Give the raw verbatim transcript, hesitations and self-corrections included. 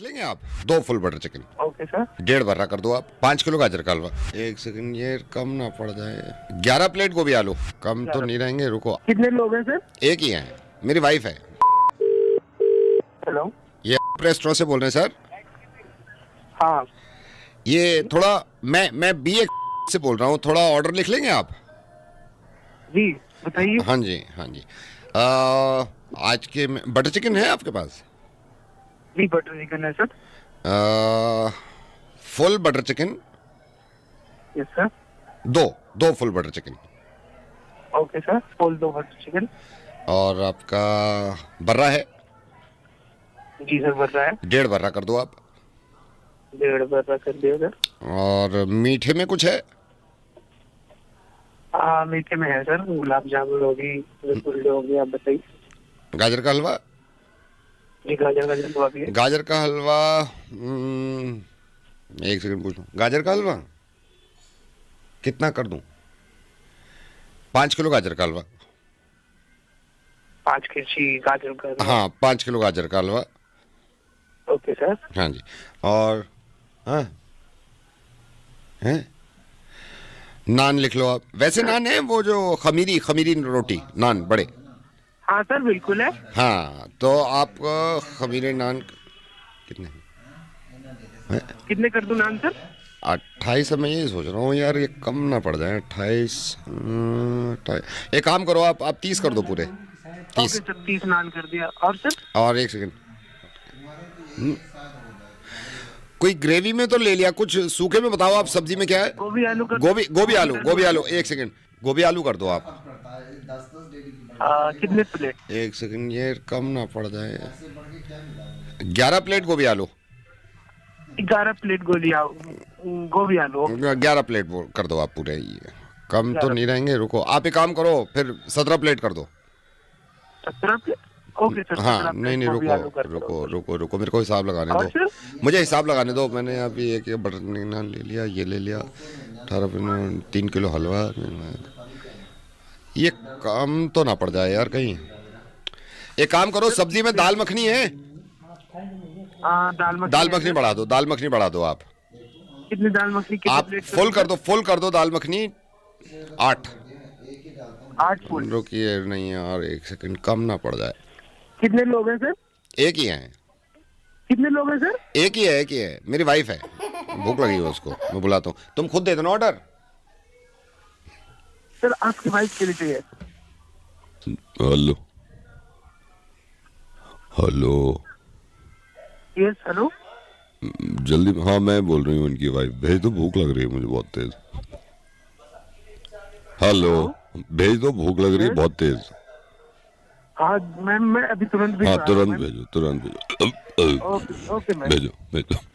लेंगे आप दो full butter chicken. Okay sir. डेढ़ बर्रा कर दो आप। पाँच किलो गाजर का हलवा। एक सेकंड ये कम ना पड़ जाए। ग्यारह प्लेट गोभी आलू। कम तो नहीं रहेंगे, रुको। कितने लोग हैं सर? एक ही है, मेरी वाइफ है। हेलो, ये रेस्टोरेंट से बोल रहे हैं सर? हाँ। ये थोड़ा मैं मैं बी ए से बोल रहा हूँ, थोड़ा ऑर्डर लिख लेंगे आप? जी बताइए। हाँ जी हाँ जी। आ, आज के बटर चिकन है आपके पास? जी बटर चिकन है sir. Full butter chicken? Yes sir. दो दो full butter chicken. Okay sir, full दो बटर चिकन। और आपका बर्रा है? जी सर बर्रा है। डेढ़ बर्रा कर दो आप। डेढ़ बर्रा कर दिया सर। और मीठे में कुछ है? हाँ मीठे में है सर, गुलाब जामुन होगी, रसगुल्ले होगी, आप बताइए। गाजर का हलवा? जी गाजर का हलवा भी है। गाजर का हलवा, एक सेकंड पूछ लूँ, गाजर का हलवा कितना कर दूँ? पाँच किलो गाजर का हलवा। पाँच किलो गाजर का? हाँ पाँच किलो गाजर का हलवा। Okay sir. हाँ जी। और हाँ हैं नान लिख लो आप। वैसे नान है वो जो खमीरी खमीरी रोटी नान बड़े? हाँ सर बिल्कुल है। हाँ तो आप खमीरे नान कितने है? कितने कर दूं नान सर? अट्ठाईस मैं ये सोच रहा हूँ यार, ये कम ना पड़ जाए। अट्ठाईस अट्ठाईस एक काम करो आप आप तीस कर दो पूरे। तीस तीस नान कर दिया। और सर? और एक सेकंड, कोई ग्रेवी में तो ले लिया, कुछ सूखे में बताओ आप। सब्जी में क्या है? गोभी आलू कर। गोभी गोभी आलू गोभी आलू एक सेकंड, गोभी आलू कर दो आप। आ, कितने प्लेट? एक सेकंड ये कम ना पड़ जाए। ग्यारह प्लेट गोभी आलू। ग्यारह प्लेट गोभी आलू गोभी आलू ग्यारह प्लेट वो कर दो आप पूरे। ये कम तो नहीं रहेंगे, रुको आप एक काम करो फिर सत्रह प्लेट कर दो। सत्रह प्लेट? Okay sir. हाँ नहीं नहीं रुको रुको रुको रुको मेरे को हिसाब लगाने दो, मुझे हिसाब लगाने दो। मैंने अभी एक बटर नान ले लिया, ये ले लिया, अठारह तीन किलो हलवा। ये कम तो ना पड़ जाए यार कहीं। एक काम करो सब्जी में दाल मखनी है? आ, दाल मखनी, दाल मखनी बढ़ा दो, दाल मखनी बढ़ा दो आप। कितनी दाल मखनी? आप फुल कर दो फुल कर दो दाल मखनी। आठ आठ फुल। रुकिए नहीं यार एक सेकंड, कम ना पड़ जाए। कितने लोग हैं सर? एक ही है। कितने लोग हैं सर? एक ही है एक ही है मेरी वाइफ है, भूख लगी है उसको, मैं बुलाता हूँ। तुम खुद दे देना ऑर्डर। सर आपकी वाइफ के लिए चाहिए। हेलो हेलो यस हेलो जल्दी। हाँ मैं बोल रही हूँ उनकी वाइफ। भेज दो, भूख लग रही है मुझे बहुत तेज। हेलो भेज दो, भूख लग रही है बहुत तेज। हाँ मैम मैं अभी तुरंत। हाँ तुरंत भेजो तुरंत भेजो। ओके ओके मैम भेजो भेजो।